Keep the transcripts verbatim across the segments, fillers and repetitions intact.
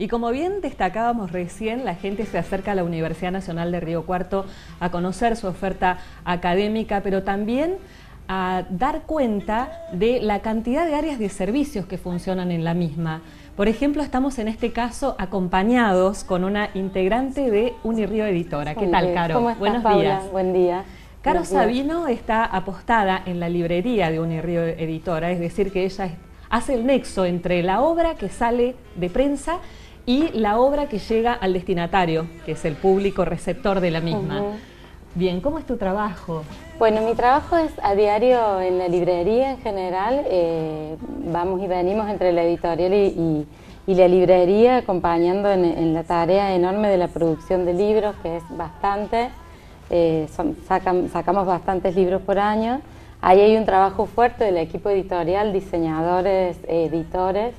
Y como bien destacábamos recién, la gente se acerca a la Universidad Nacional de Río Cuarto a conocer su oferta académica, pero también a dar cuenta de la cantidad de áreas de servicios que funcionan en la misma. Por ejemplo, estamos en este caso acompañados con una integrante de Unirío Editora. ¿Qué tal, Caro? ¿Cómo estás, Buenos Paula? días. Buen día. Caro Sabino está apostada en la librería de Unirío Editora, es decir, que ella hace el nexo entre la obra que sale de prensa y la obra que llega al destinatario, que es el público receptor de la misma. Uh-huh. Bien, ¿cómo es tu trabajo? Bueno, mi trabajo es a diario en la librería en general. Eh, vamos y venimos entre la editorial y, y, y la librería, acompañando en, en la tarea enorme de la producción de libros, que es bastante. Eh, son, sacan, sacamos bastantes libros por año. Ahí hay un trabajo fuerte del equipo editorial, diseñadores, editores.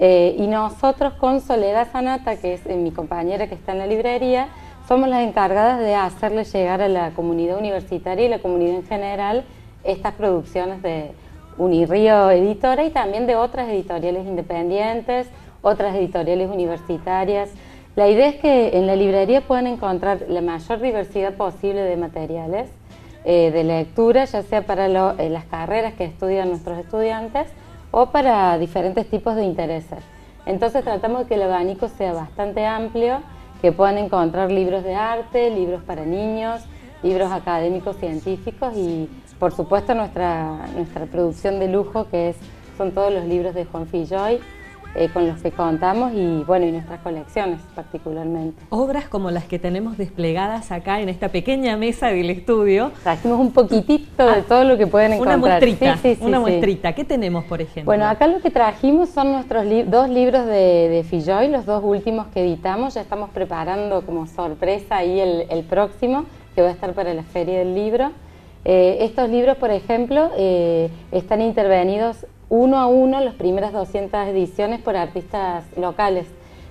Eh, y nosotros con Soledad Sanata, que es eh, mi compañera que está en la librería, somos las encargadas de hacerle llegar a la comunidad universitaria y la comunidad en general estas producciones de Unirío Editora y también de otras editoriales independientes, otras editoriales universitarias. La idea es que en la librería puedan encontrar la mayor diversidad posible de materiales, eh, de lectura, ya sea para lo, eh, las carreras que estudian nuestros estudiantes o para diferentes tipos de intereses. Entonces tratamos de que el abanico sea bastante amplio, que puedan encontrar libros de arte, libros para niños, libros académicos, científicos y, por supuesto, nuestra, nuestra producción de lujo, que es, son todos los libros de Juan Filloy, eh, con los que contamos, y bueno, y nuestras colecciones particularmente. Obras como las que tenemos desplegadas acá en esta pequeña mesa del estudio. Trajimos un poquitito ah, de todo lo que pueden encontrar. Una muestrita, sí, sí, una sí, muestrita. Sí. ¿Qué tenemos, por ejemplo? Bueno, acá lo que trajimos son nuestros li dos libros de, de Filloy, los dos últimos que editamos. Ya estamos preparando como sorpresa ahí el, el próximo, que va a estar para la Feria del Libro. Eh, estos libros, por ejemplo, eh, están intervenidos uno a uno las primeras doscientas ediciones por artistas locales.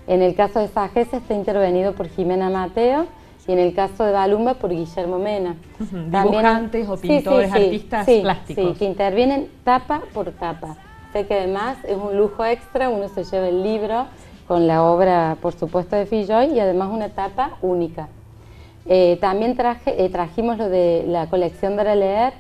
En el caso de Sagesa está intervenido por Jimena Mateo y en el caso de Balumba por Guillermo Mena. Uh-huh. También, dibujantes o pintores, sí, sí, sí, artistas sí, plásticos. Sí, que intervienen tapa por tapa. Sé que además es un lujo extra, uno se lleva el libro con la obra, por supuesto, de Filloy y además una tapa única. Eh, también traje, eh, trajimos lo de la colección de Raleigh-Art,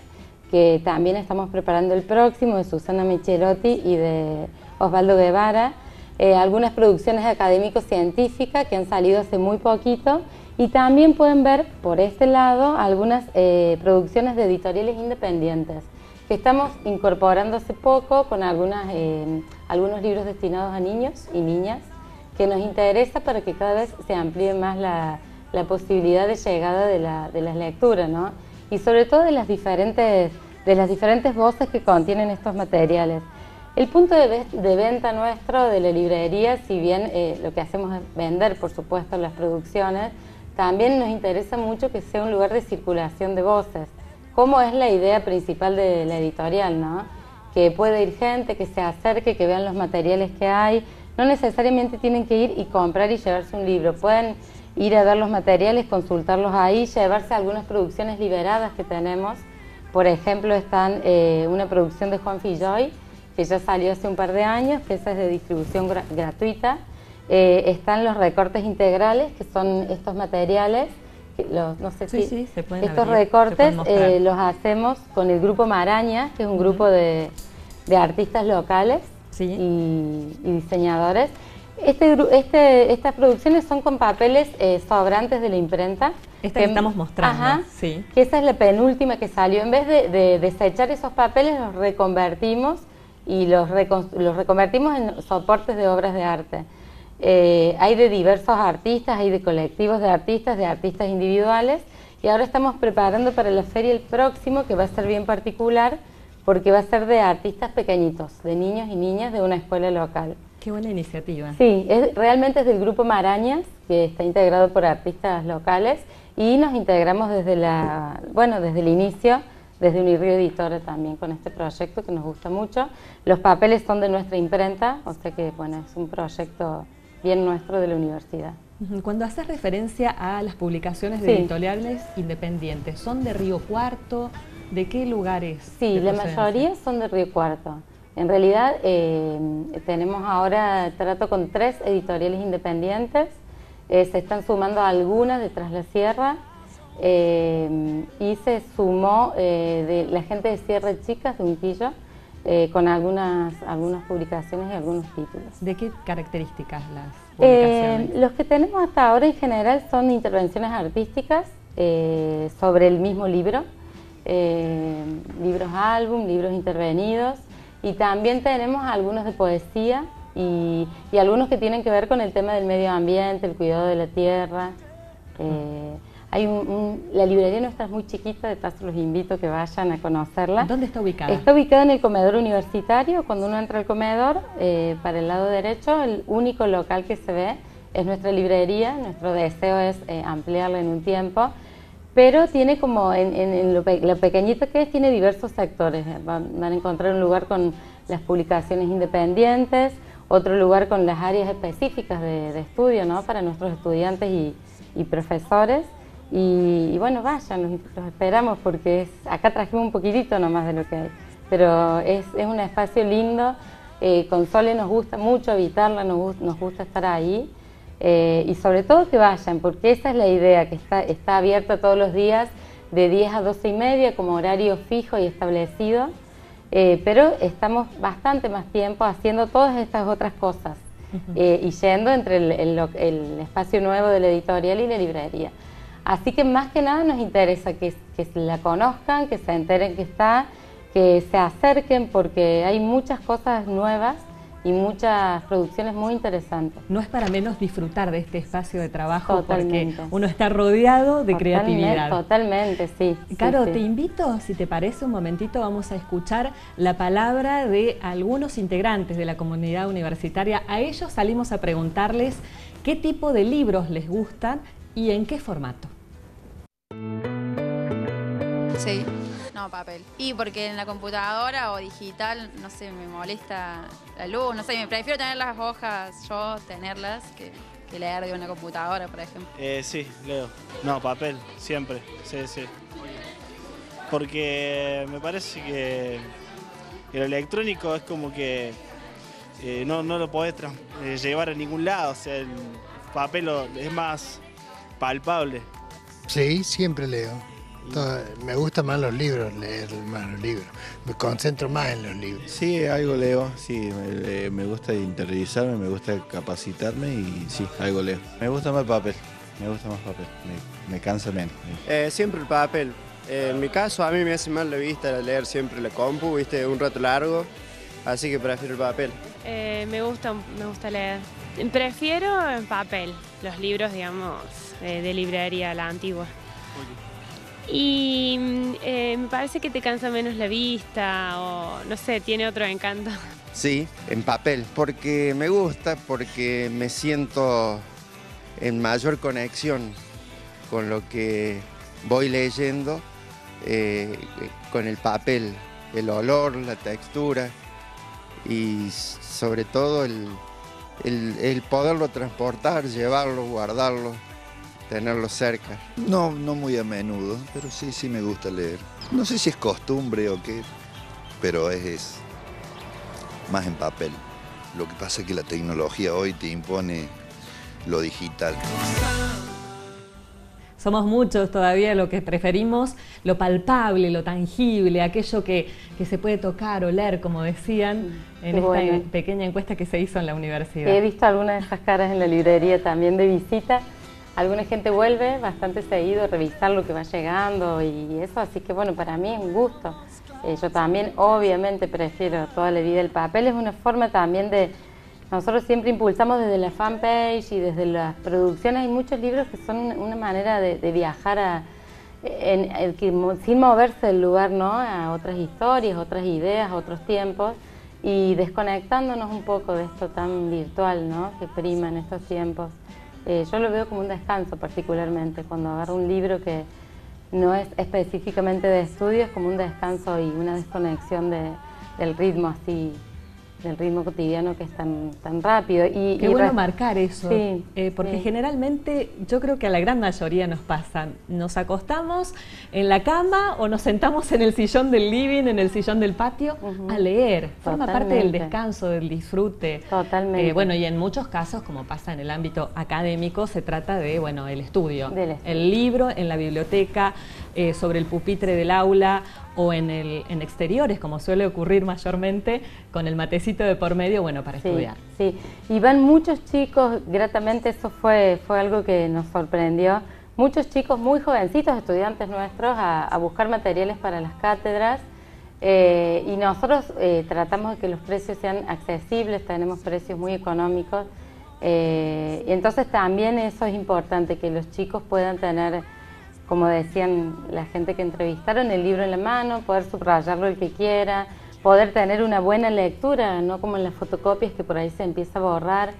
que también estamos preparando el próximo, de Susana Michelotti y de Osvaldo Guevara, eh, algunas producciones académico-científicas que han salido hace muy poquito, y también pueden ver por este lado algunas eh, producciones de editoriales independientes, que estamos incorporando hace poco con algunas, eh, algunos libros destinados a niños y niñas, que nos interesa para que cada vez se amplíe más la, la posibilidad de llegada de, la, de las lecturas, ¿no? Y sobre todo de las diferentes, de las diferentes voces que contienen estos materiales. El punto de, de venta nuestro de la librería, si bien eh, lo que hacemos es vender, por supuesto, las producciones, también nos interesa mucho que sea un lugar de circulación de voces, como es la idea principal de la editorial, ¿no? Que pueda ir gente, que se acerque, que vean los materiales que hay. No necesariamente tienen que ir y comprar y llevarse un libro, pueden ir a ver los materiales, consultarlos ahí, llevarse algunas producciones liberadas que tenemos. Por ejemplo, están eh, una producción de Juan Filloy, que ya salió hace un par de años, que esa es de distribución gra gratuita. Eh, están los recortes integrales, que son estos materiales, que los, no sé sí, si sí, se pueden estos abrir, recortes se pueden eh, los hacemos con el Grupo Marañas, que es un uh-huh. grupo de, de artistas locales sí. y, y diseñadores. Este, este, estas producciones son con papeles eh, sobrantes de la imprenta. Esta que, que estamos mostrando, ajá, sí. Que esa es la penúltima que salió. En vez de, de desechar esos papeles, los reconvertimos y los, los reconvertimos en soportes de obras de arte. Eh, hay de diversos artistas, hay de colectivos de artistas, de artistas individuales. Y ahora estamos preparando para la feria el próximo, que va a ser bien particular, porque va a ser de artistas pequeñitos, de niños y niñas de una escuela local. Qué buena iniciativa. Sí, es, realmente es del Grupo Marañas, que está integrado por artistas locales, y nos integramos desde la, bueno, desde el inicio, desde Unirío Editora también, con este proyecto que nos gusta mucho. Los papeles son de nuestra imprenta, o sea que, bueno, es un proyecto bien nuestro de la universidad. Cuando haces referencia a las publicaciones de sí. editoriales independientes, ¿son de Río Cuarto? ¿De qué lugares? Sí, la mayoría son de Río Cuarto. En realidad eh, tenemos ahora trato con tres editoriales independientes, eh, se están sumando algunas de Tras la Sierra eh, y se sumó eh, de la gente de Sierra Chicas de Unquillo eh, con algunas, algunas publicaciones y algunos títulos. ¿De qué características las publicaciones? Eh, los que tenemos hasta ahora en general son intervenciones artísticas eh, sobre el mismo libro, eh, libros álbum, libros intervenidos. Y también tenemos algunos de poesía y, y algunos que tienen que ver con el tema del medio ambiente, el cuidado de la tierra. Eh, hay un, un, la librería nuestra es muy chiquita, de paso los invito a que vayan a conocerla. ¿Dónde está ubicada? Está ubicada en el comedor universitario. Cuando uno entra al comedor, eh, para el lado derecho, el único local que se ve es nuestra librería. Nuestro deseo es eh, ampliarla en un tiempo. Pero tiene como, en, en, en lo, pe lo pequeñito que es, tiene diversos sectores. Van, van a encontrar un lugar con las publicaciones independientes, otro lugar con las áreas específicas de, de estudio, ¿no? Para nuestros estudiantes y, y profesores. Y, y bueno, vayan, los, los esperamos porque es, acá trajimos un poquitito nomás de lo que hay. Pero es, es un espacio lindo, eh, con Sole nos gusta mucho habitarla, nos, nos gusta estar ahí. Eh, y sobre todo que vayan, porque esa es la idea, que está, está abierta todos los días de diez a doce y media como horario fijo y establecido, eh, pero estamos bastante más tiempo haciendo todas estas otras cosas eh, y yendo entre el, el, el espacio nuevo de la editorial y la librería. Así que más que nada nos interesa que, que la conozcan, que se enteren que está, que se acerquen porque hay muchas cosas nuevas y muchas producciones muy interesantes. No es para menos disfrutar de este espacio de trabajo. Totalmente. Porque uno está rodeado de totalmente, creatividad. Totalmente, sí. Caro, sí, te sí. invito, si te parece, un momentito vamos a escuchar la palabra de algunos integrantes de la comunidad universitaria. A ellos salimos a preguntarles qué tipo de libros les gustan y en qué formato. Sí, no, papel. Y porque en la computadora o digital, no sé, me molesta la luz, no sé, me prefiero tener las hojas, yo tenerlas, que, que leer de una computadora, por ejemplo. Eh, sí, leo. No, papel, siempre, sí, sí. Porque me parece que el electrónico es como que eh, no, no lo podés eh, llevar a ningún lado, o sea, el papel es más palpable. Sí, siempre leo. Todo, me gustan más los libros, leer más los libros, me concentro más en los libros. Sí, algo leo, sí, me, me gusta interiorizarme, me gusta capacitarme y sí, algo leo. Me gusta más el papel, me gusta más papel, me, me cansa menos. Eh, siempre el papel, eh, en mi caso a mí me hace mal la vista leer siempre la compu, viste, un rato largo, así que prefiero el papel. Eh, me gusta, me gusta leer. Prefiero en papel, los libros, digamos, eh, de librería, la antigua. Y eh, me parece que te cansa menos la vista o, no sé, tiene otro encanto. Sí, en papel, porque me gusta, porque me siento en mayor conexión con lo que voy leyendo, eh, con el papel, el olor, la textura y sobre todo el, el, el poderlo transportar, llevarlo, guardarlo. Tenerlo cerca. No, no muy a menudo, pero sí, sí me gusta leer. No sé si es costumbre o qué, pero es, es más en papel. Lo que pasa es que la tecnología hoy te impone lo digital. Somos muchos todavía lo que preferimos, lo palpable, lo tangible, aquello que, que se puede tocar, oler, como decían en bueno. esta pequeña encuesta que se hizo en la universidad. He visto algunas de esas caras en la librería también de visita. Alguna gente vuelve bastante seguido a revisar lo que va llegando y eso, así que bueno, para mí es un gusto. Eh, yo también obviamente prefiero toda la vida el papel, es una forma también de... Nosotros siempre impulsamos desde la fanpage y desde las producciones, hay muchos libros que son una manera de, de viajar a, en, en, en, sin moverse del lugar, ¿no? A otras historias, otras ideas, otros tiempos y desconectándonos un poco de esto tan virtual, ¿no? Que prima en estos tiempos. Eh, yo lo veo como un descanso particularmente, cuando agarro un libro que no es específicamente de estudio, es como un descanso y una desconexión de, del ritmo así del ritmo cotidiano que es tan, tan rápido. Y, Qué y bueno marcar eso, sí, eh, porque sí. generalmente yo creo que a la gran mayoría nos pasa. Nos acostamos en la cama o nos sentamos en el sillón del living, en el sillón del patio, uh-huh. a leer. Forma Totalmente. parte del descanso, del disfrute. Totalmente. Eh, bueno, y en muchos casos, como pasa en el ámbito académico, se trata de, bueno, el estudio. Del estudio. El libro en la biblioteca, eh, sobre el pupitre del aula, o en, el, en exteriores, como suele ocurrir mayormente, con el matecito de por medio, bueno, para sí, estudiar. Sí, y van muchos chicos, gratamente eso fue, fue algo que nos sorprendió, muchos chicos muy jovencitos, estudiantes nuestros, a, a buscar materiales para las cátedras, eh, y nosotros eh, tratamos de que los precios sean accesibles, tenemos precios muy económicos, eh, y entonces también eso es importante, que los chicos puedan tener, como decían la gente que entrevistaron, el libro en la mano, poder subrayarlo el que quiera, poder tener una buena lectura, no como en las fotocopias que por ahí se empieza a borrar.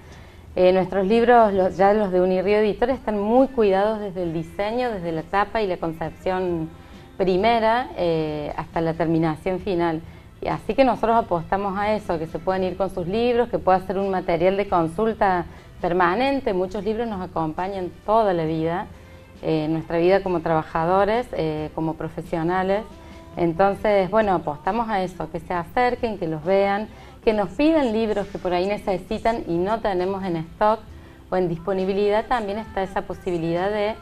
Eh, nuestros libros, los, ya los de Unirío Editora, están muy cuidados desde el diseño, desde la tapa y la concepción primera eh, hasta la terminación final. Y así que nosotros apostamos a eso, que se puedan ir con sus libros, que pueda ser un material de consulta permanente. Muchos libros nos acompañan toda la vida. Eh, nuestra vida como trabajadores, eh, como profesionales. Entonces, bueno, apostamos a eso, que se acerquen, que los vean, que nos pidan libros que por ahí necesitan y no tenemos en stock o en disponibilidad. También está esa posibilidad de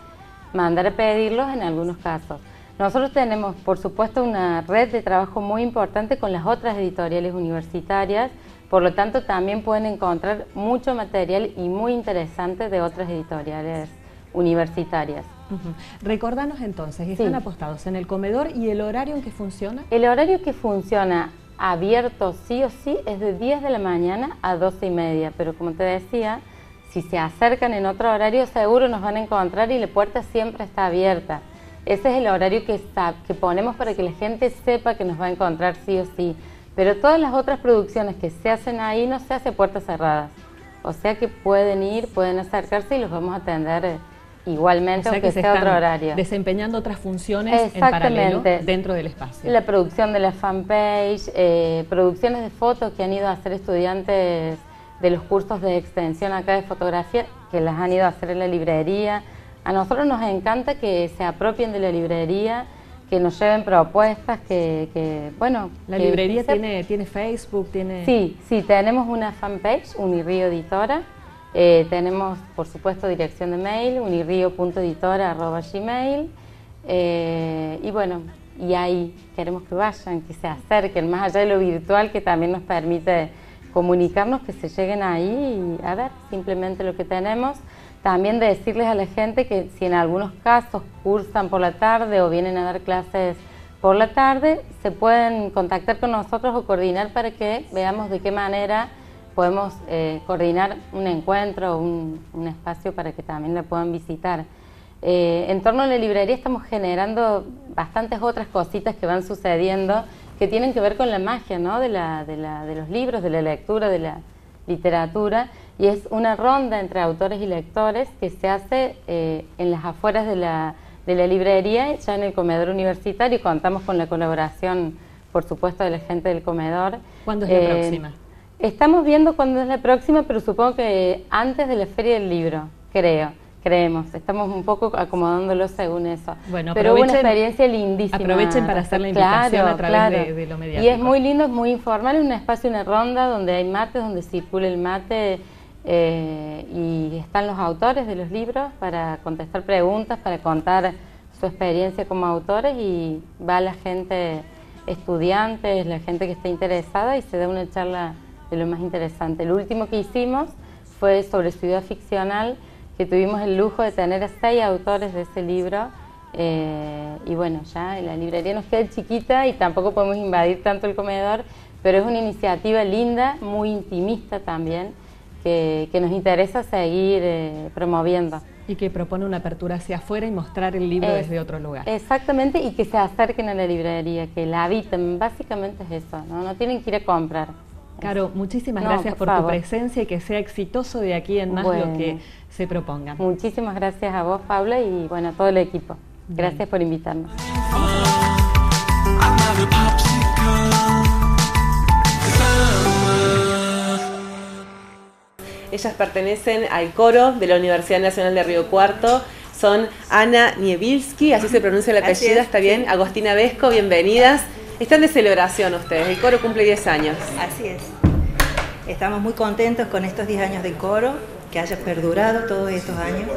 mandar a pedirlos en algunos casos. Nosotros tenemos, por supuesto, una red de trabajo muy importante con las otras editoriales universitarias, por lo tanto también pueden encontrar mucho material y muy interesante de otras editoriales universitarias. Uh-huh. Recordanos entonces, ¿están sí. apostados en el comedor y el horario en que funciona? El horario que funciona abierto sí o sí es de diez de la mañana a doce y media, pero como te decía, si se acercan en otro horario seguro nos van a encontrar y la puerta siempre está abierta. Ese es el horario que, está, que ponemos para que la gente sepa que nos va a encontrar sí o sí, pero todas las otras producciones que se hacen ahí no se hace puertas cerradas, o sea que pueden ir, pueden acercarse y los vamos a atender igualmente, o sea, aunque que se sea otro horario. Desempeñando otras funciones en paralelo dentro del espacio. La producción de la fanpage, eh, producciones de fotos que han ido a hacer estudiantes de los cursos de extensión acá de fotografía, que las han ido a hacer en la librería. A nosotros nos encanta que se apropien de la librería, que nos lleven propuestas, que, que bueno... La que librería se... tiene, tiene Facebook, tiene... Sí, sí, tenemos una fanpage, Unirío Editora. Eh, tenemos, por supuesto, dirección de mail, unirío punto editora arroba gmail, eh, y bueno, y ahí queremos que vayan, que se acerquen, más allá de lo virtual que también nos permite comunicarnos, que se lleguen ahí y a ver simplemente lo que tenemos. También decirles a la gente que si en algunos casos cursan por la tarde o vienen a dar clases por la tarde, se pueden contactar con nosotros o coordinar para que veamos de qué manera podemos eh, coordinar un encuentro, un, un espacio para que también la puedan visitar. Eh, en torno a la librería estamos generando bastantes otras cositas que van sucediendo que tienen que ver con la magia, ¿no? de, la, de, la, de los libros, de la lectura, de la literatura, y es una ronda entre autores y lectores que se hace eh, en las afueras de la, de la librería, ya en el comedor universitario, y contamos con la colaboración, por supuesto, de la gente del comedor. ¿Cuándo es eh, la próxima? Estamos viendo cuándo es la próxima, pero supongo que antes de la Feria del Libro, creo, creemos. Estamos un poco acomodándolo según eso. Bueno, pero hubo una experiencia lindísima. Aprovechen para hacer la invitación claro, a través claro. de, de lo mediático. Y es muy lindo, es muy informal, un espacio, una ronda donde hay mates, donde circula el mate eh, y están los autores de los libros para contestar preguntas, para contar su experiencia como autores, y va la gente, estudiantes, la gente que está interesada, y se da una charla de lo más interesante. El último que hicimos fue sobre Ciudad Ficcional, que tuvimos el lujo de tener a seis autores de ese libro, eh, y bueno, ya en la librería nos queda chiquita y tampoco podemos invadir tanto el comedor, pero es una iniciativa linda, muy intimista también, que, que nos interesa seguir eh, promoviendo. Y que propone una apertura hacia afuera y mostrar el libro es, desde otro lugar. Exactamente, y que se acerquen a la librería, que la habiten, básicamente es eso, no, no tienen que ir a comprar. Caro, muchísimas no, gracias por, por tu presencia y que sea exitoso de aquí en más bueno, lo que se proponga. Muchísimas gracias a vos, Paula, y bueno, a todo el equipo. Gracias Bien. por invitarnos. Ellas pertenecen al coro de la Universidad Nacional de Río Cuarto. Son Ana Niebilski, así se pronuncia el apellido, ¿está bien? Sí. Agostina Vesco, bienvenidas. Están de celebración ustedes, el coro cumple diez años. Así es. Estamos muy contentos con estos diez años del coro, que haya perdurado todos estos años.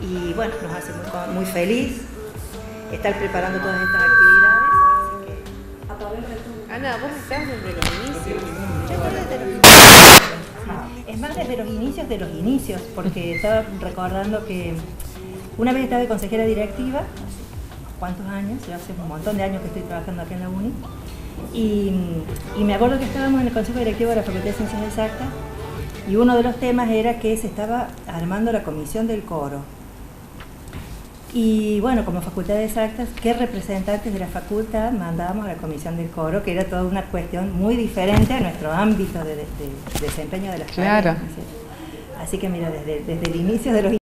Y bueno, nos hace muy, muy feliz estar preparando todas estas actividades. Así que... Ana, vos estás desde los inicios. Yo estoy desde los inicios. Es más, desde los inicios de los inicios, porque estaba recordando que una vez estaba de consejera directiva, ¿cuántos años? Ya hace un montón de años que estoy trabajando acá en la UNI. Y, y me acuerdo que estábamos en el Consejo Directivo de la Facultad de Ciencias Exactas y uno de los temas era que se estaba armando la comisión del coro. Y bueno, como Facultad de Exactas, ¿qué representantes de la facultad mandábamos a la comisión del coro? Que era toda una cuestión muy diferente a nuestro ámbito de, de, de desempeño de las carreras. Claro. Así que mira, desde, desde el inicio de los...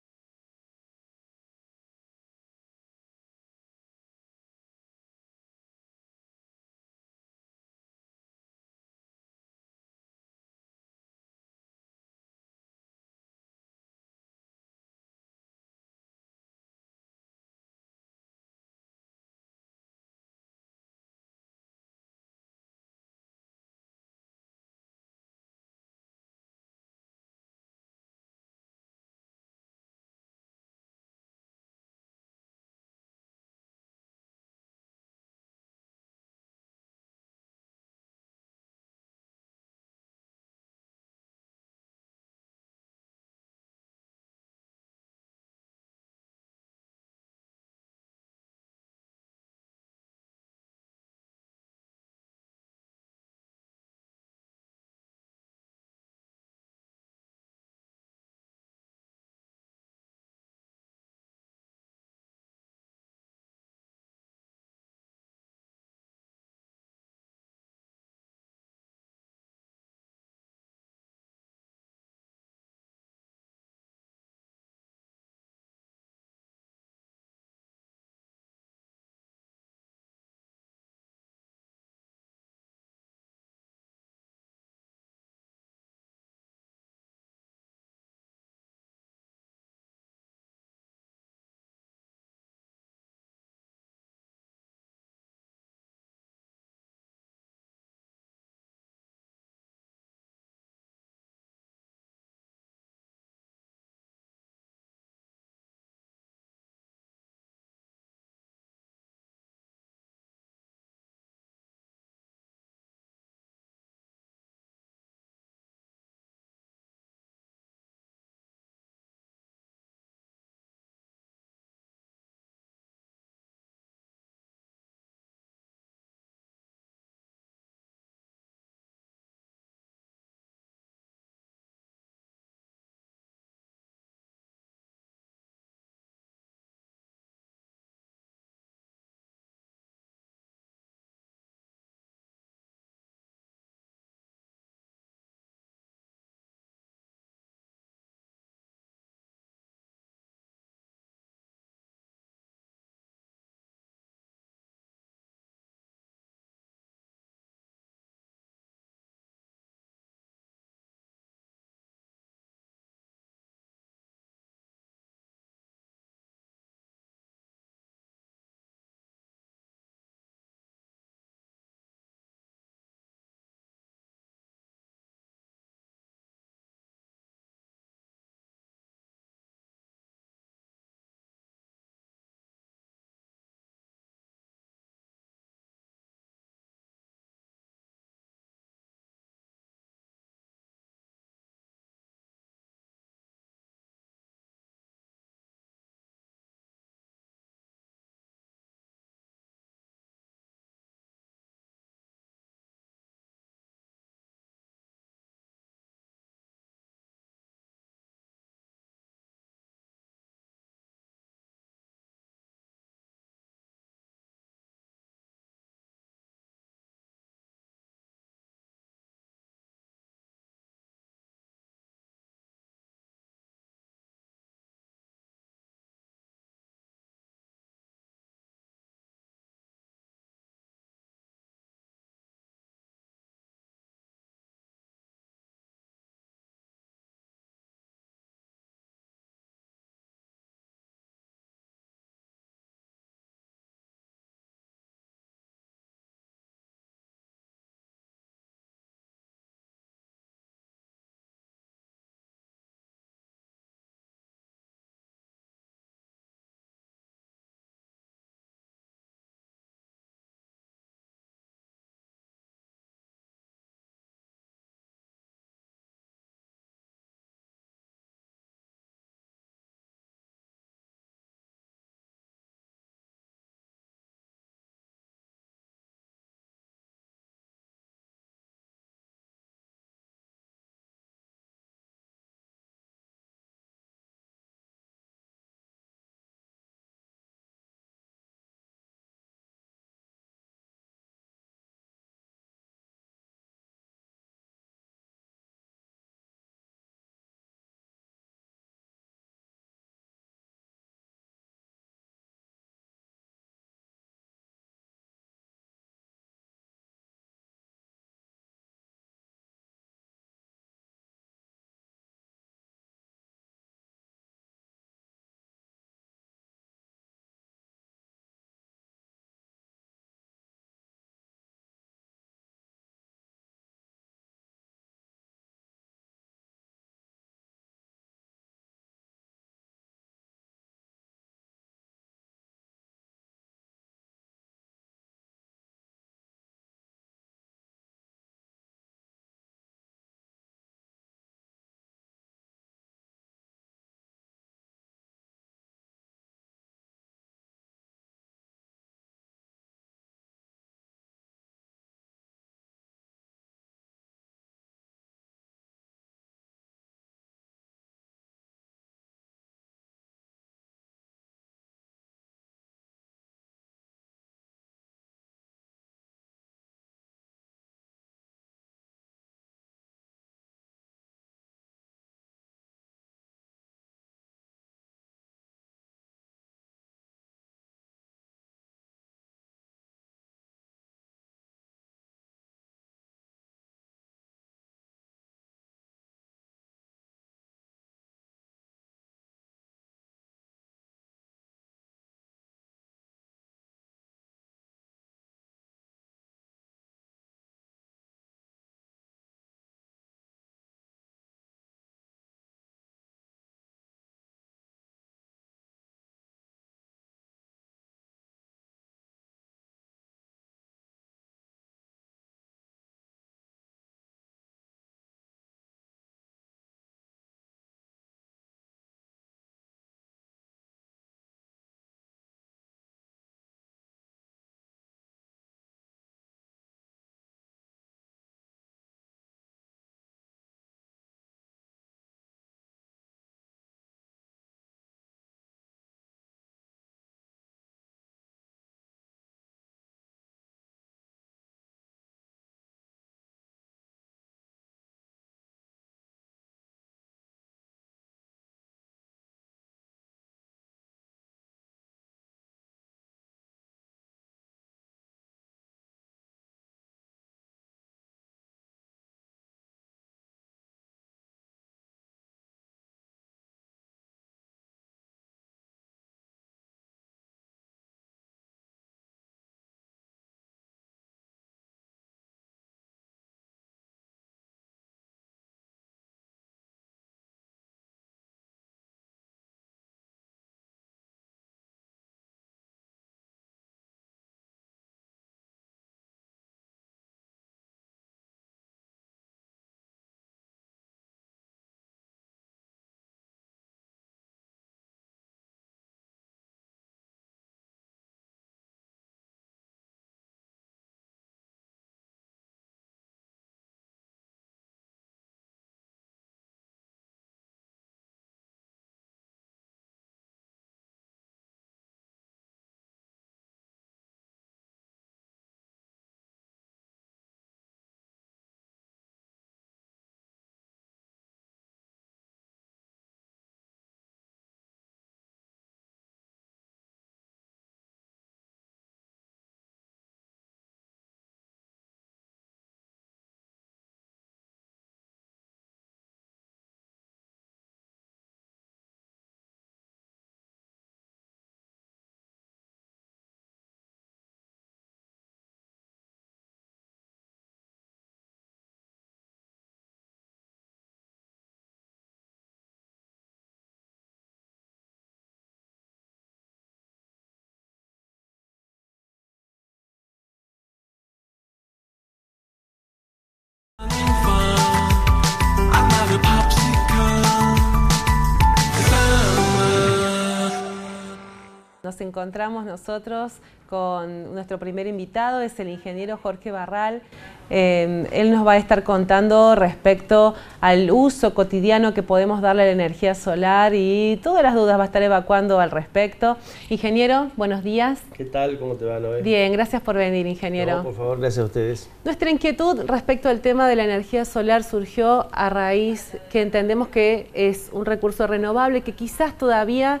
Nos encontramos nosotros con nuestro primer invitado, es el ingeniero Jorge Barral. Eh, él nos va a estar contando respecto al uso cotidiano que podemos darle a la energía solar y todas las dudas va a estar evacuando al respecto. Ingeniero, buenos días. ¿Qué tal? ¿Cómo te va, Noé? Bien, gracias por venir, ingeniero. No, por favor, gracias a ustedes. Nuestra inquietud respecto al tema de la energía solar surgió a raíz que entendemos que es un recurso renovable que quizás todavía...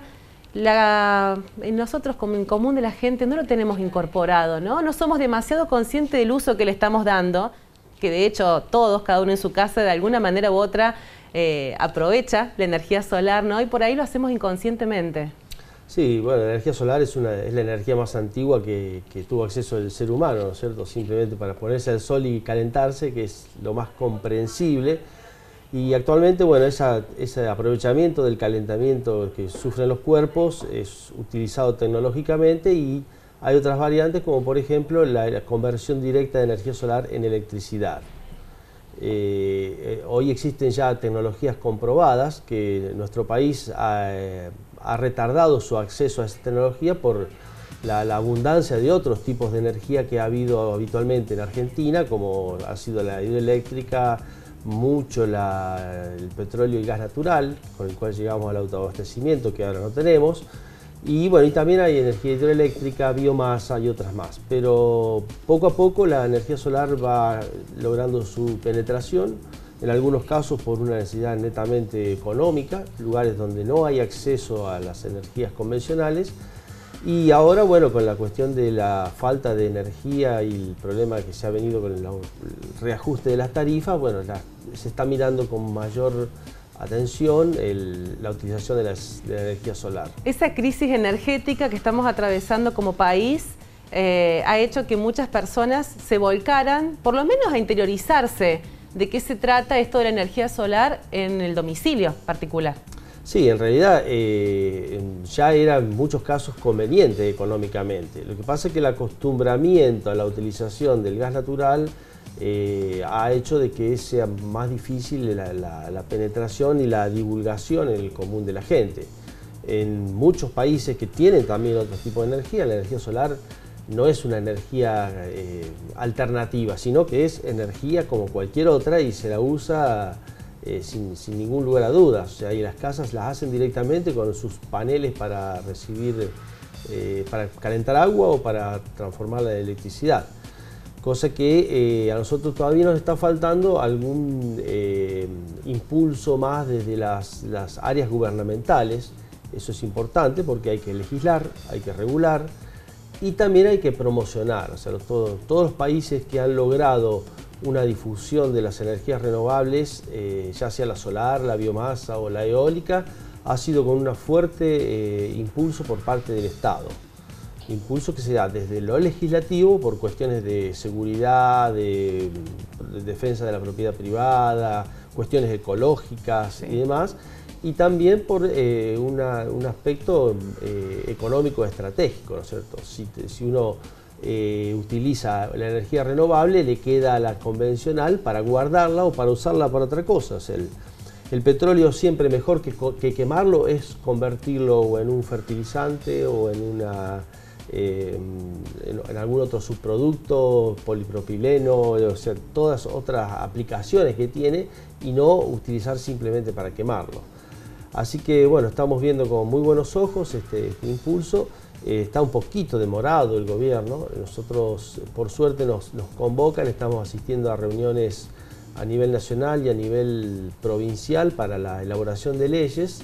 La, nosotros como en común de la gente no lo tenemos incorporado, ¿no? No somos demasiado conscientes del uso que le estamos dando, que de hecho todos, cada uno en su casa, de alguna manera u otra, eh, aprovecha la energía solar, ¿no? Y por ahí lo hacemos inconscientemente. Sí, bueno, la energía solar es, una, es la energía más antigua que, que tuvo acceso el ser humano, ¿no es cierto? Simplemente para ponerse al sol y calentarse, que es lo más comprensible. Y actualmente, bueno, esa, ese aprovechamiento del calentamiento que sufren los cuerpos es utilizado tecnológicamente y hay otras variantes como por ejemplo la conversión directa de energía solar en electricidad. Eh, eh, hoy existen ya tecnologías comprobadas que nuestro país ha, eh, ha retardado su acceso a esa tecnología por la, la abundancia de otros tipos de energía que ha habido habitualmente en Argentina, como ha sido la hidroeléctrica, mucho la, el petróleo y gas natural, con el cual llegamos al autoabastecimiento que ahora no tenemos, y bueno, y también hay energía hidroeléctrica, biomasa y otras más, pero poco a poco la energía solar va logrando su penetración, en algunos casos por una necesidad netamente económica, lugares donde no hay acceso a las energías convencionales. Y ahora, bueno, con la cuestión de la falta de energía y el problema que se ha venido con el reajuste de las tarifas, bueno, la, se está mirando con mayor atención el, la utilización de, las, de la energía solar. Esa crisis energética que estamos atravesando como país eh, ha hecho que muchas personas se volcaran, por lo menos a interiorizarse de qué se trata esto de la energía solar en el domicilio particular. Sí, en realidad eh, ya era en muchos casos conveniente económicamente. Lo que pasa es que el acostumbramiento a la utilización del gas natural eh, ha hecho de que sea más difícil la, la, la penetración y la divulgación en el común de la gente. En muchos países que tienen también otro tipo de energía, la energía solar no es una energía eh, alternativa, sino que es energía como cualquier otra y se la usa... Eh, sin, sin ningún lugar a dudas, o sea, y las casas las hacen directamente con sus paneles para recibir, eh, para calentar agua o para transformarla en electricidad, cosa que eh, a nosotros todavía nos está faltando algún eh, impulso más desde las, las áreas gubernamentales. Eso es importante porque hay que legislar, hay que regular y también hay que promocionar, o sea, todo, todos los países que han logrado una difusión de las energías renovables, eh, ya sea la solar, la biomasa o la eólica, ha sido con un fuerte eh, impulso por parte del Estado. Impulso que se da desde lo legislativo por cuestiones de seguridad, de, de defensa de la propiedad privada, cuestiones ecológicas sí. y demás, y también por eh, una, un aspecto eh, económico estratégico, ¿no es cierto? Si, te, si uno... Eh, utiliza la energía renovable, le queda la convencional para guardarla o para usarla para otra cosa. O sea, el, el petróleo siempre mejor que, que quemarlo es convertirlo en un fertilizante o en, una, eh, en, en algún otro subproducto, polipropileno, o sea, todas otras aplicaciones que tiene y no utilizar simplemente para quemarlo. Así que bueno, estamos viendo con muy buenos ojos este, este impulso. Eh, está un poquito demorado el gobierno, nosotros por suerte nos, nos convocan, estamos asistiendo a reuniones a nivel nacional y a nivel provincial para la elaboración de leyes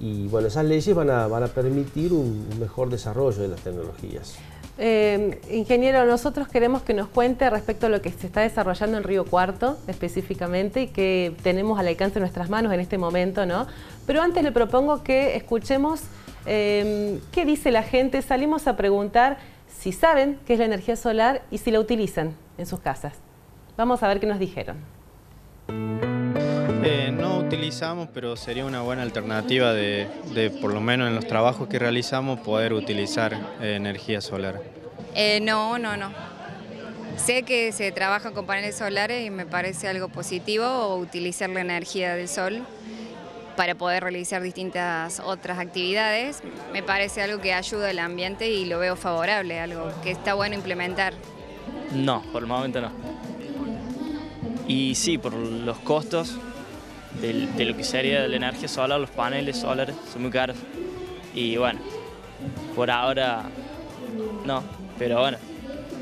y bueno, esas leyes van a, van a permitir un, un mejor desarrollo de las tecnologías. Eh, ingeniero, nosotros queremos que nos cuente respecto a lo que se está desarrollando en Río Cuarto específicamente y que tenemos al alcance de nuestras manos en este momento, ¿no? Pero antes le propongo que escuchemos Eh, ¿qué dice la gente? Salimos a preguntar si saben qué es la energía solar y si la utilizan en sus casas. Vamos a ver qué nos dijeron. Eh, no utilizamos, pero sería una buena alternativa de, de, por lo menos en los trabajos que realizamos, poder utilizar eh, energía solar. Eh, no, no, no. Sé que se trabaja con paneles solares y me parece algo positivo utilizar la energía del sol. para poder realizar distintas otras actividades. Me parece algo que ayuda al ambiente y lo veo favorable, algo que está bueno implementar. No, por el momento no. Y sí, por los costos de, de lo que sería la energía solar, los paneles solares son muy caros. Y bueno, por ahora no, pero bueno,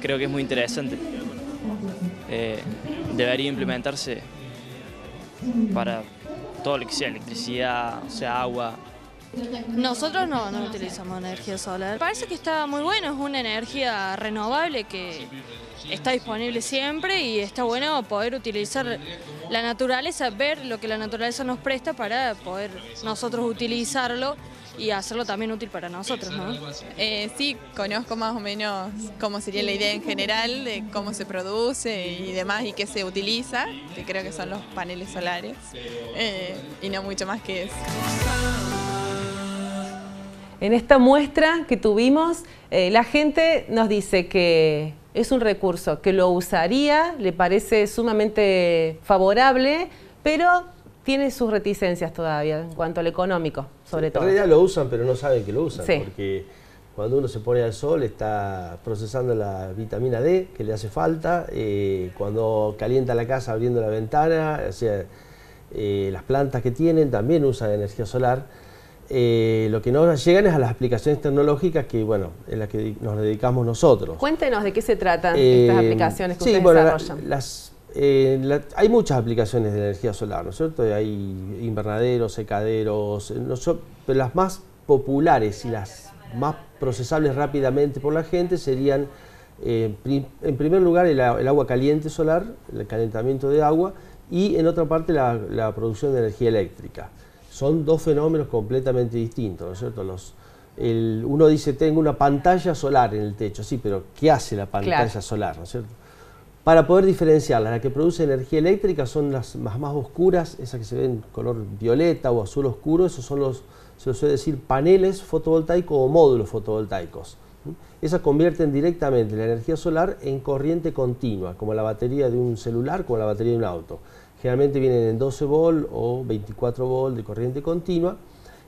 creo que es muy interesante. Eh, debería implementarse para todo lo que sea electricidad, o sea, agua. Nosotros no, no utilizamos energía solar. Parece que está muy bueno, es una energía renovable que está disponible siempre y está bueno poder utilizar la naturaleza, ver lo que la naturaleza nos presta para poder nosotros utilizarlo y hacerlo también útil para nosotros, ¿no? Eh, sí, conozco más o menos cómo sería la idea en general, de cómo se produce y demás y qué se utiliza, que creo que son los paneles solares, eh, y no mucho más que eso. En esta muestra que tuvimos, eh, la gente nos dice que es un recurso, que lo usaría, le parece sumamente favorable, pero tiene sus reticencias todavía en cuanto al económico, sobre sí, todo. En realidad lo usan, pero no saben que lo usan, sí. Porque cuando uno se pone al sol está procesando la vitamina D que le hace falta, eh, cuando calienta la casa abriendo la ventana, o sea, eh, las plantas que tienen también usan energía solar. Eh, lo que nos llegan es a las aplicaciones tecnológicas que, bueno, en las que nos dedicamos nosotros. Cuéntenos de qué se tratan eh, estas aplicaciones que sí, ustedes bueno, desarrollan. La, las, eh, la, hay muchas aplicaciones de energía solar, ¿no es cierto? Hay invernaderos, secaderos, no, yo, pero las más populares y las más procesables rápidamente por la gente serían, eh, pri, en primer lugar, el, el agua caliente solar, el calentamiento de agua, y en otra parte la, la producción de energía eléctrica. Son dos fenómenos completamente distintos, ¿no es cierto? Los, el, uno dice, tengo una pantalla solar en el techo, sí, pero ¿qué hace la pantalla claro. solar, ¿no es cierto? Para poder diferenciarlas, las que producen energía eléctrica son las más, más oscuras, esas que se ven color violeta o azul oscuro, esos son los, se los suele decir, paneles fotovoltaicos o módulos fotovoltaicos. Esas convierten directamente la energía solar en corriente continua, como la batería de un celular, como la batería de un auto. Generalmente vienen en doce volt o veinticuatro volt de corriente continua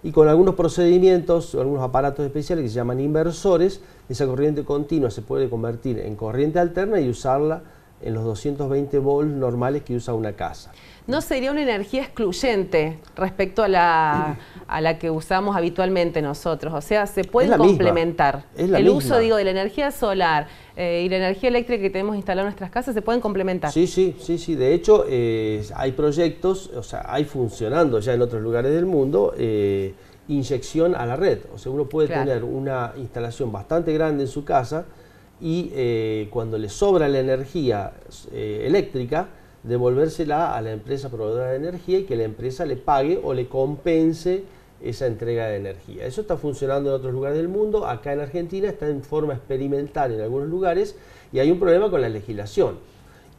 y con algunos procedimientos, algunos aparatos especiales que se llaman inversores, esa corriente continua se puede convertir en corriente alterna y usarla en los doscientos veinte volts normales que usa una casa. ¿No sería una energía excluyente respecto a la, a la que usamos habitualmente nosotros? O sea, se pueden complementar. El misma. uso, digo, de la energía solar eh, y la energía eléctrica que tenemos instalada en nuestras casas, se pueden complementar. Sí, sí, sí, sí. De hecho, eh, hay proyectos, o sea, hay funcionando ya en otros lugares del mundo, eh, inyección a la red. O sea, uno puede claro. tener una instalación bastante grande en su casa y eh, cuando le sobra la energía eh, eléctrica, devolvérsela a la empresa proveedora de energía y que la empresa le pague o le compense esa entrega de energía. Eso está funcionando en otros lugares del mundo, acá en Argentina está en forma experimental en algunos lugares y hay un problema con la legislación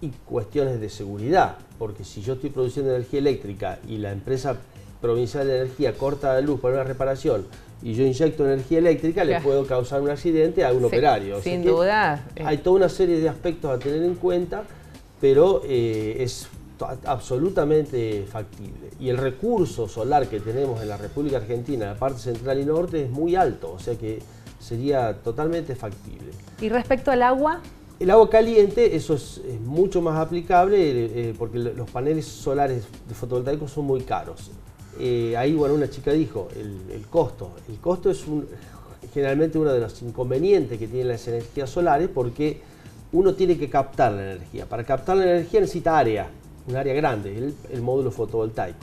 y cuestiones de seguridad, porque si yo estoy produciendo energía eléctrica y la empresa provincial de energía corta la luz para una reparación y yo inyecto energía eléctrica, claro. le puedo causar un accidente a un sí, operario. Sin duda. Hay toda una serie de aspectos a tener en cuenta, pero eh, es absolutamente factible. Y el recurso solar que tenemos en la República Argentina, la parte central y norte, es muy alto, o sea que sería totalmente factible. ¿Y respecto al agua? El agua caliente, eso es, es mucho más aplicable eh, porque los paneles solares fotovoltaicos son muy caros. Eh, ahí, bueno, una chica dijo, el, el costo. El costo es un, generalmente uno de los inconvenientes que tienen las energías solares porque uno tiene que captar la energía. Para captar la energía necesita área, un área grande, el, el módulo fotovoltaico,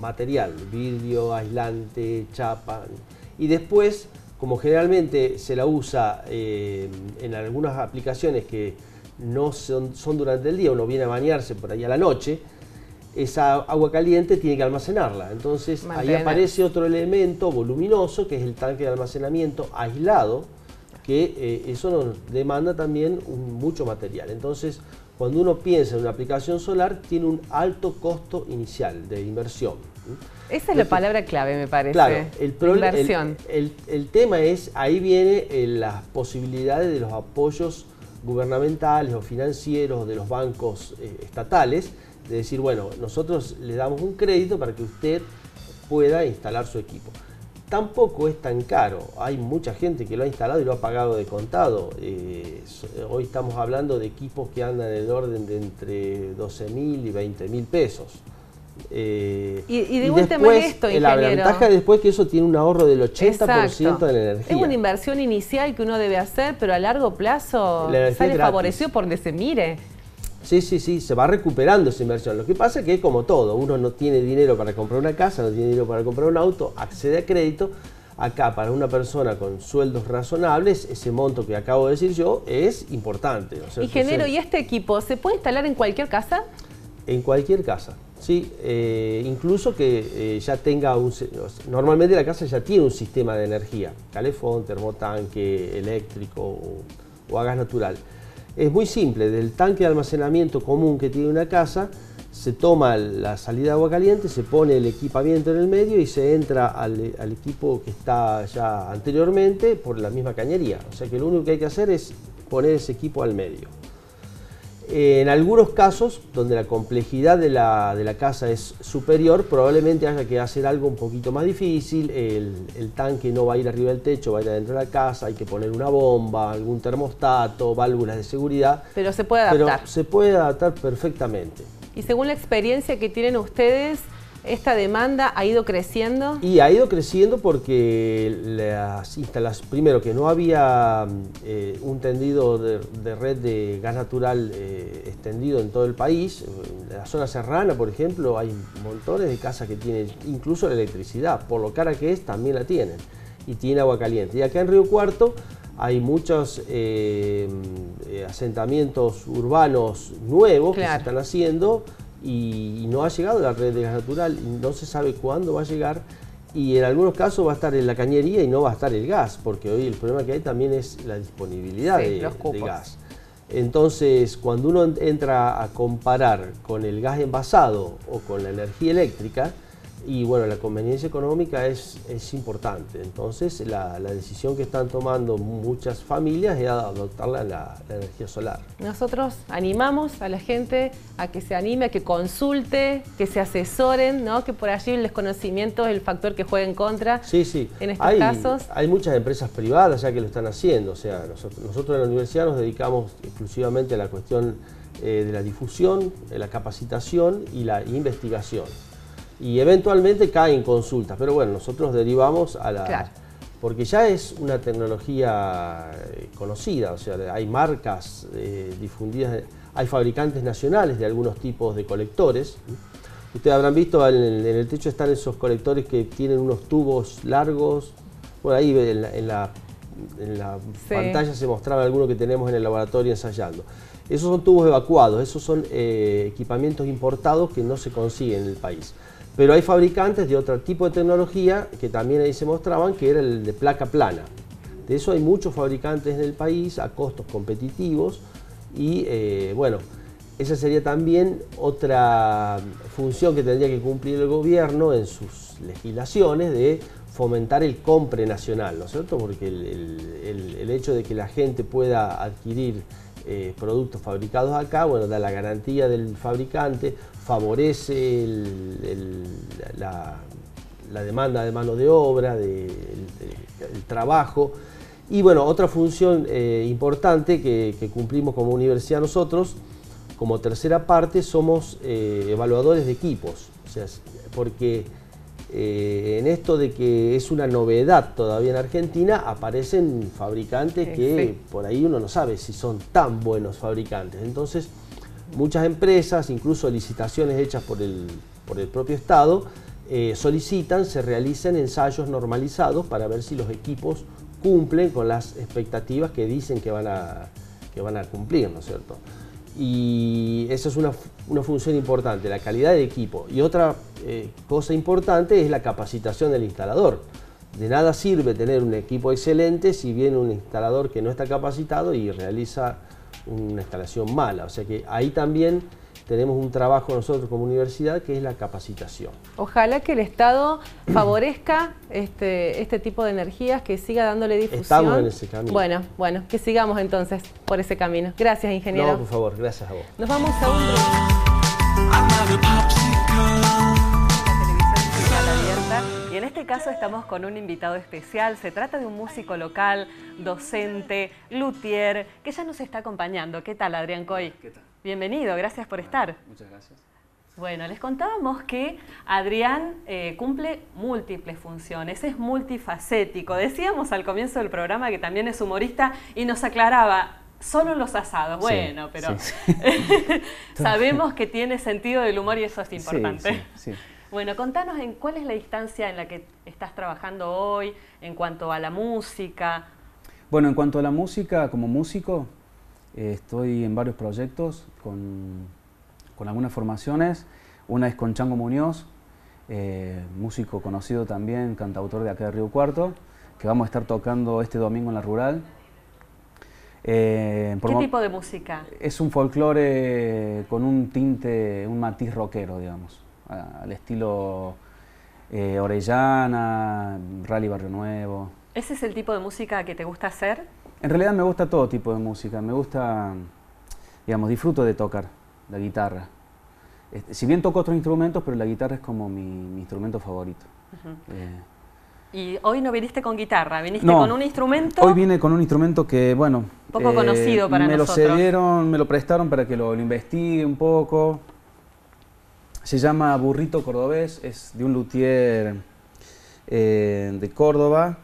material, vidrio, aislante, chapa. Y después, como generalmente se la usa eh, en algunas aplicaciones que no son, son durante el día, uno viene a bañarse por ahí a la noche, esa agua caliente tiene que almacenarla. Entonces Mantena. ahí aparece otro elemento voluminoso que es el tanque de almacenamiento aislado, que eh, eso nos demanda también un, mucho material. Entonces, cuando uno piensa en una aplicación solar, tiene un alto costo inicial de inversión. Esa es Entonces, la palabra clave, me parece. Claro, el, inversión. El, el, el tema es, ahí vienen eh, las posibilidades de los apoyos gubernamentales o financieros de los bancos eh, estatales, de decir, bueno, nosotros le damos un crédito para que usted pueda instalar su equipo. Tampoco es tan caro, hay mucha gente que lo ha instalado y lo ha pagado de contado. Eh, hoy estamos hablando de equipos que andan en el orden de entre doce mil y veinte mil pesos. Eh, y, y de y un después, tema es esto, ingeniero. La ventaja es después que eso tiene un ahorro del ochenta por ciento. Exacto. De la energía. Es una inversión inicial que uno debe hacer, pero a largo plazo sale favorecido por donde se mire. Sí, sí, sí, se va recuperando esa inversión. Lo que pasa es que, como todo, uno no tiene dinero para comprar una casa, no tiene dinero para comprar un auto, accede a crédito. Acá, para una persona con sueldos razonables, ese monto que acabo de decir yo es importante. ¿No es cierto? Ingeniero, ¿y este equipo se puede instalar en cualquier casa? En cualquier casa, sí. Eh, incluso que eh, ya tenga un... Normalmente la casa ya tiene un sistema de energía, calefón, termotanque, eléctrico o, o a gas natural. Es muy simple, del tanque de almacenamiento común que tiene una casa, se toma la salida de agua caliente, se pone el equipamiento en el medio y se entra al, al equipo que está ya anteriormente por la misma cañería. O sea que lo único que hay que hacer es poner ese equipo al medio. En algunos casos, donde la complejidad de la, de la casa es superior, probablemente haya que hacer algo un poquito más difícil, el, el tanque no va a ir arriba del techo, va a ir adentro de la casa, hay que poner una bomba, algún termostato, válvulas de seguridad. Pero se puede adaptar. Pero se puede adaptar perfectamente. Y según la experiencia que tienen ustedes, ¿esta demanda ha ido creciendo? Y ha ido creciendo porque las instalas, primero que no había eh, un tendido de, de red de gas natural eh, extendido en todo el país. En la zona serrana, por ejemplo, hay montones de casas que tienen incluso la electricidad, por lo cara que es, también la tienen, y tiene agua caliente. Y acá en Río Cuarto hay muchos eh, asentamientos urbanos nuevos, claro, que se están haciendo, y no ha llegado la red de gas natural, no se sabe cuándo va a llegar, y en algunos casos va a estar en la cañería y no va a estar el gas, porque hoy el problema que hay también es la disponibilidad sí, de, los cupos de gas. Entonces, cuando uno entra a comparar con el gas envasado o con la energía eléctrica, y bueno, la conveniencia económica es, es importante. Entonces, la, la decisión que están tomando muchas familias es adoptar la, la, la energía solar. Nosotros animamos a la gente a que se anime, a que consulte, que se asesoren, ¿no? Que por allí el desconocimiento es el factor que juega en contra. Sí, sí. En estos hay, casos. Hay muchas empresas privadas ya que lo están haciendo. O sea, nosotros, nosotros en la universidad nos dedicamos exclusivamente a la cuestión eh, de la difusión, de la capacitación y la investigación. Y eventualmente caen consultas, pero bueno, nosotros derivamos a la... Claro. Porque ya es una tecnología conocida, o sea, hay marcas eh, difundidas, hay fabricantes nacionales de algunos tipos de colectores. Ustedes habrán visto, en el, en el techo están esos colectores que tienen unos tubos largos. Bueno, ahí en la, en la, en la sí, pantalla se mostraba alguno que tenemos en el laboratorio ensayando. Esos son tubos evacuados, esos son eh, equipamientos importados que no se consiguen en el país. Pero hay fabricantes de otro tipo de tecnología que también ahí se mostraban, que era el de placa plana. De eso hay muchos fabricantes en el país a costos competitivos y, eh, bueno, esa sería también otra función que tendría que cumplir el gobierno en sus legislaciones de fomentar el compre nacional, ¿no es cierto? Porque el, el, el hecho de que la gente pueda adquirir Eh, productos fabricados acá, bueno, da la garantía del fabricante, favorece el, el, la, la demanda de mano de obra, de, el, el, el trabajo. Y bueno, otra función eh, importante que, que cumplimos como universidad nosotros, como tercera parte, somos eh, evaluadores de equipos. O sea, porque Eh, en esto de que es una novedad todavía en Argentina, aparecen fabricantes sí, que sí, por ahí uno no sabe si son tan buenos fabricantes. Entonces, muchas empresas, incluso licitaciones hechas por el, por el propio Estado, eh, solicitan, se realizan ensayos normalizados para ver si los equipos cumplen con las expectativas que dicen que van a, que van a cumplir, ¿no es cierto? Y esa es una, una función importante, la calidad del equipo. Y otra eh, cosa importante es la capacitación del instalador. De nada sirve tener un equipo excelente si viene un instalador que no está capacitado y realiza una instalación mala. O sea que ahí también tenemos un trabajo nosotros como universidad, que es la capacitación. Ojalá que el Estado favorezca este, este tipo de energías, que siga dándole difusión. Estamos en ese camino. Bueno, bueno, que sigamos entonces por ese camino. Gracias, ingeniero. No, por favor, gracias a vos. Nos vamos a un... La televisión abierta este caso estamos con un invitado especial. Se trata de un músico local, docente, luthier, que ya nos está acompañando. ¿Qué tal, Adrián Coy? ¿Qué tal? Bienvenido, gracias por estar. Muchas gracias. Bueno, les contábamos que Adrián eh, cumple múltiples funciones, es multifacético. Decíamos al comienzo del programa que también es humorista y nos aclaraba, solo los asados, bueno, sí, pero sí, sí. Sabemos que tiene sentido del humor y eso es importante. Sí, sí, sí. Bueno, contanos en cuál es la instancia en la que estás trabajando hoy, en cuanto a la música. Bueno, en cuanto a la música, como músico, eh, estoy en varios proyectos con, con algunas formaciones. Una es con Chango Muñoz, eh, músico conocido también, cantautor de acá de Río Cuarto, que vamos a estar tocando este domingo en la Rural. Eh, ¿Qué tipo de música? Es un folclore con un tinte, un matiz rockero, digamos, al estilo eh, Orellana, Rally Barrio Nuevo. ¿Ese es el tipo de música que te gusta hacer? En realidad me gusta todo tipo de música, me gusta, digamos, disfruto de tocar la guitarra. Este, si bien toco otros instrumentos, pero la guitarra es como mi, mi instrumento favorito. Uh-huh. eh, Y hoy no viniste con guitarra, viniste no, con un instrumento. Hoy vine con un instrumento que, bueno, poco eh, conocido para me nosotros. Me lo cedieron, me lo prestaron para que lo, lo investigue un poco. Se llama Burrito Cordobés, es de un luthier eh, de Córdoba.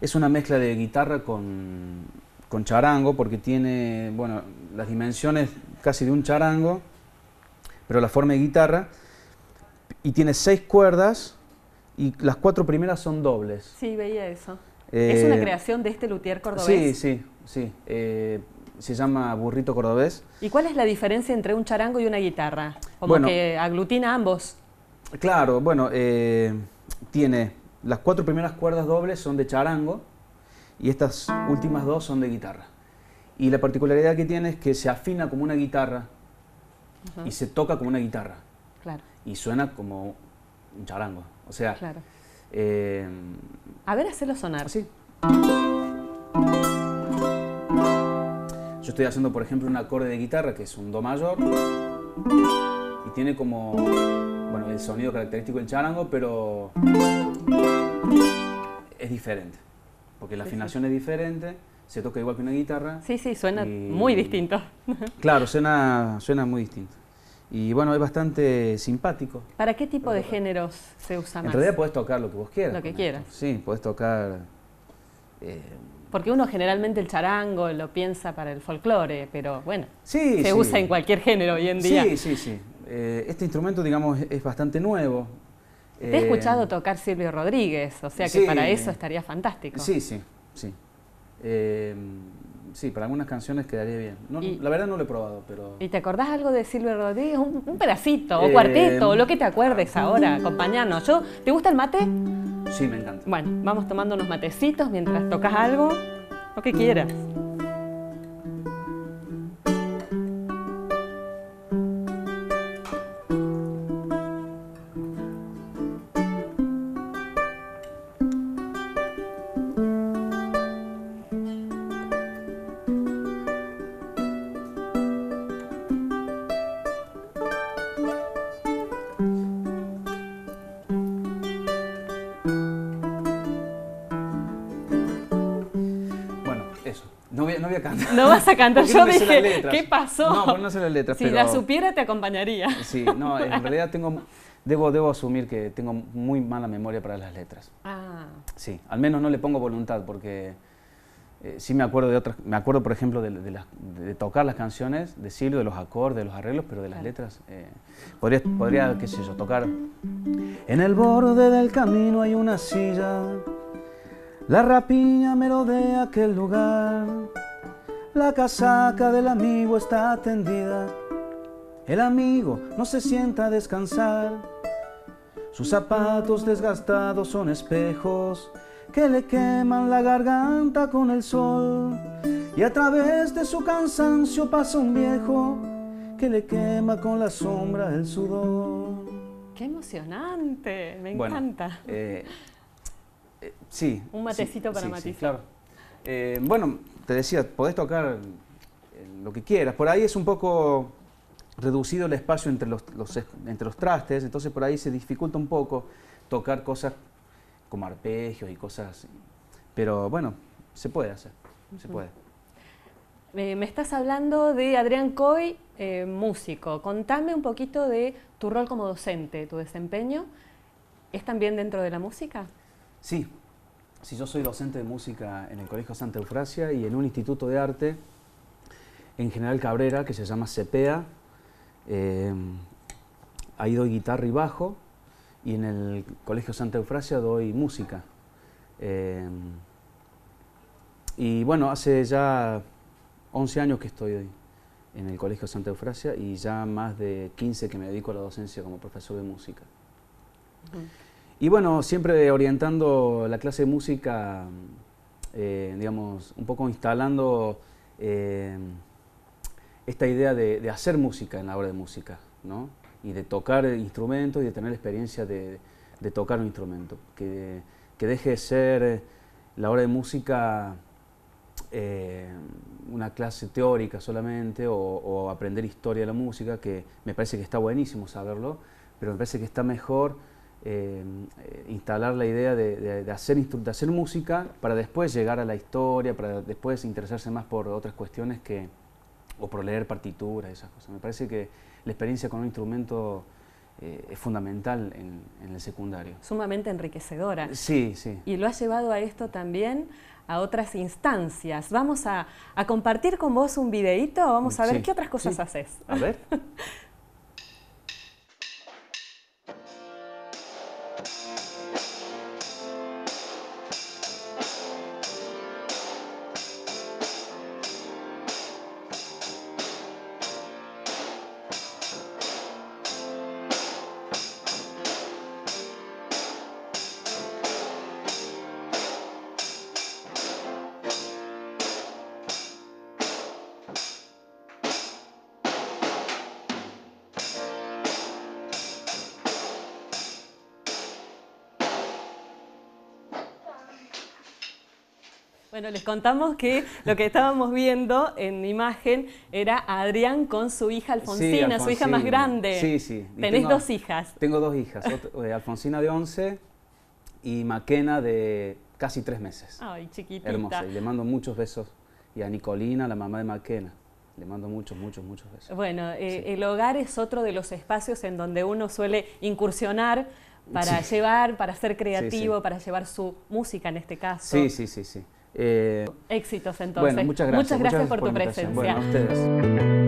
Es una mezcla de guitarra con, con charango, porque tiene, bueno, las dimensiones casi de un charango, pero la forma de guitarra. Y tiene seis cuerdas. Y las cuatro primeras son dobles. Sí, veía eso. Eh, ¿Es una creación de este luthier cordobés? Sí, sí, sí. Eh, se llama Burrito Cordobés. ¿Y cuál es la diferencia entre un charango y una guitarra? Como bueno, que aglutina ambos. Claro, bueno, eh, tiene las cuatro primeras cuerdas dobles son de charango y estas últimas dos son de guitarra. Y la particularidad que tiene es que se afina como una guitarra. Uh-huh. Y se toca como una guitarra. Claro. Y suena como un charango. O sea, claro. eh, a ver, hacerlo sonar. Sí. Yo estoy haciendo, por ejemplo, un acorde de guitarra que es un do mayor y tiene como, bueno, el sonido característico del charango, pero es diferente, porque la afinación sí, sí. es diferente, se toca igual que una guitarra. Sí, sí, suena y, muy distinto. Claro, suena, suena muy distinto. Y bueno, es bastante simpático. ¿Para qué tipo de géneros se usa más? En realidad podés tocar lo que vos quieras. Lo que quieras. Esto. Sí, podés tocar... Eh, porque uno generalmente el charango lo piensa para el folclore, pero bueno, sí, se sí. usa en cualquier género hoy en día. Sí, sí, sí. Eh, este instrumento, digamos, es bastante nuevo. Te eh, he escuchado tocar Silvio Rodríguez, o sea que sí, para eso estaría fantástico. Sí, sí, sí. Eh, Sí, para algunas canciones quedaría bien. No, y, la verdad no lo he probado, pero... ¿Y te acordás algo de Silvio Rodríguez? Un, un pedacito, eh, o cuarteto, o lo que te acuerdes ahora, acompañarnos. Yo, ¿te gusta el mate? Sí, me encanta. Bueno, vamos tomando unos matecitos mientras tocas algo, lo que quieras. No vas a cantar, yo no dije, ¿qué pasó? No, porque no sé las letras. Si pero... la supiera te acompañaría. Sí, no, en realidad tengo, debo, debo asumir que tengo muy mala memoria para las letras. Ah. Sí, al menos no le pongo voluntad porque eh, sí me acuerdo de otras, me acuerdo por ejemplo de, de, las, de tocar las canciones, de Silvio, de los acordes, de los arreglos, pero de las claro. letras. Eh, podría, podría, qué sé yo, tocar. En el borde del camino hay una silla, la rapiña merodea aquel lugar. La casaca del amigo está tendida, el amigo no se sienta a descansar. Sus zapatos desgastados son espejos que le queman la garganta con el sol. Y a través de su cansancio pasa un viejo que le quema con la sombra el sudor. ¡Qué emocionante! Me encanta. Bueno, eh, eh, sí. Un matecito sí, para sí, matizar. Sí, claro. Eh, bueno, te decía, podés tocar lo que quieras. Por ahí es un poco reducido el espacio entre los, los, entre los trastes, entonces por ahí se dificulta un poco tocar cosas como arpegios y cosas, pero bueno, se puede hacer, se puede. Eh, me estás hablando de Adrián Coy, eh, músico. Contame un poquito de tu rol como docente, tu desempeño. ¿Es también dentro de la música? Sí, sí, yo soy docente de música en el Colegio Santa Eufrasia y en un instituto de arte en General Cabrera que se llama CEPEA. Eh, ahí doy guitarra y bajo, y en el Colegio Santa Eufrasia doy música. Eh, y bueno, hace ya once años que estoy en el Colegio Santa Eufrasia y ya más de quince que me dedico a la docencia como profesor de música. Uh-huh. Y bueno, siempre orientando la clase de música, eh, digamos, un poco instalando eh, esta idea de, de hacer música en la hora de música, ¿no? Y de tocar instrumentos y de tener la experiencia de, de tocar un instrumento. Que, que deje de ser la hora de música eh, una clase teórica solamente o, o aprender historia de la música, que me parece que está buenísimo saberlo, pero me parece que está mejor eh, instalar la idea de, de, de, hacer de hacer música para después llegar a la historia, para después interesarse más por otras cuestiones que, o por leer partituras, esas cosas. Me parece que la experiencia con un instrumento eh, es fundamental en, en el secundario. Sumamente enriquecedora. Sí, sí. Y lo has llevado a esto también a otras instancias. Vamos a, a compartir con vos un videíto, vamos a ver sí. qué otras cosas sí. haces. A ver. Bueno, les contamos que lo que estábamos viendo en imagen era a Adrián con su hija Alfonsina, sí, Alfonsina, su hija más grande. Sí, sí. Y Tenés tengo, dos hijas. Tengo dos hijas, Alfonsina de once y Maquena de casi tres meses. Ay, chiquitita. Hermosa, y le mando muchos besos. Y a Nicolina, la mamá de Maquena. Le mando muchos, muchos, muchos besos. Bueno, eh, sí. el hogar es otro de los espacios en donde uno suele incursionar para sí. llevar, para ser creativo, sí, sí. para llevar su música en este caso. Sí, sí, sí, sí. Eh, Éxitos entonces. Bueno, muchas gracias. Muchas gracias, muchas gracias por, por tu presencia. Bueno, a ustedes.